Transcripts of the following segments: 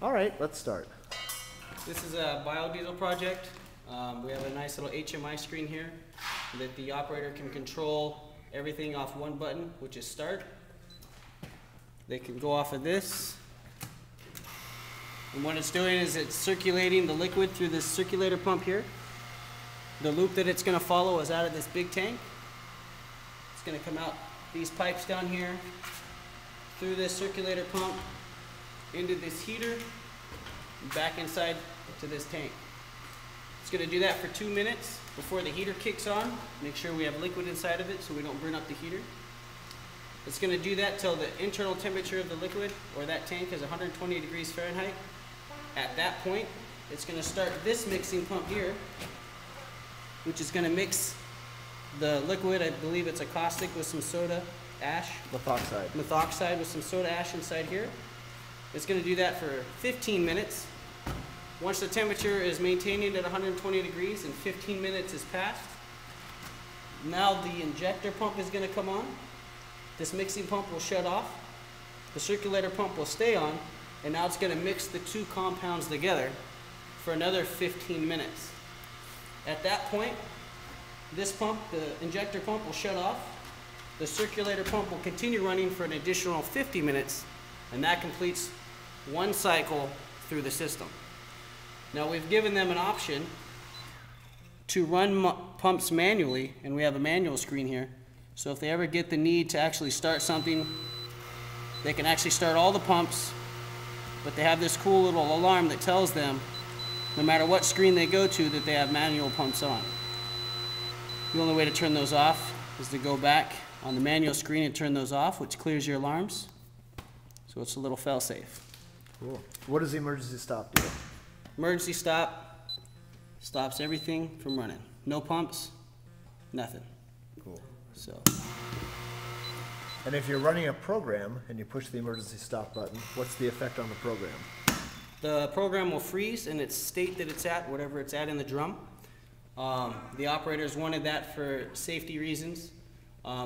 All right, let's start. This is a biodiesel project. We have a nice little HMI screen here that the operator can control everything off one button, which is start. They can go off of this. And what it's doing is it's circulating the liquid through this circulator pump here. The loop that it's going to follow is out of this big tank. It's going to come out these pipes down here, through this circulator pump, into this heater, and back inside to this tank. It's going to do that for 2 minutes before the heater kicks on. Make sure we have liquid inside of it so we don't burn up the heater. It's going to do that till the internal temperature of the liquid or that tank is 120 degrees Fahrenheit. At that point, it's going to start this mixing pump here, which is going to mix the liquid. I believe it's a caustic with some soda ash. Methoxide. Methoxide with some soda ash inside here. It's going to do that for 15 minutes. Once the temperature is maintained at 120 degrees and 15 minutes has passed, now the injector pump is going to come on. This mixing pump will shut off. The circulator pump will stay on, and now it's going to mix the two compounds together for another 15 minutes. At that point, this pump, the injector pump, will shut off. The circulator pump will continue running for an additional 50 minutes, and that completes one cycle through the system. Now we've given them an option to run pumps manually, and we have a manual screen here. So if they ever get the need to actually start something, they can actually start all the pumps, but they have this cool little alarm that tells them, no matter what screen they go to, that they have manual pumps on. The only way to turn those off is to go back on the manual screen and turn those off, which clears your alarms. So it's a little fail-safe. Cool. What does the emergency stop do? Emergency stop stops everything from running. No pumps, nothing. Cool. So. And if you're running a program and you push the emergency stop button, what's the effect on the program? The program will freeze in its state that it's at, whatever it's at in the drum. The operators wanted that for safety reasons.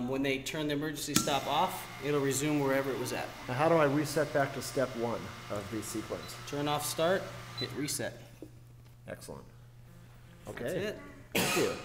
When they turn the emergency stop off, it'll resume wherever it was at. Now how do I reset back to step one of the sequence? Turn off start, hit reset. Excellent. Okay. That's it. Thank you.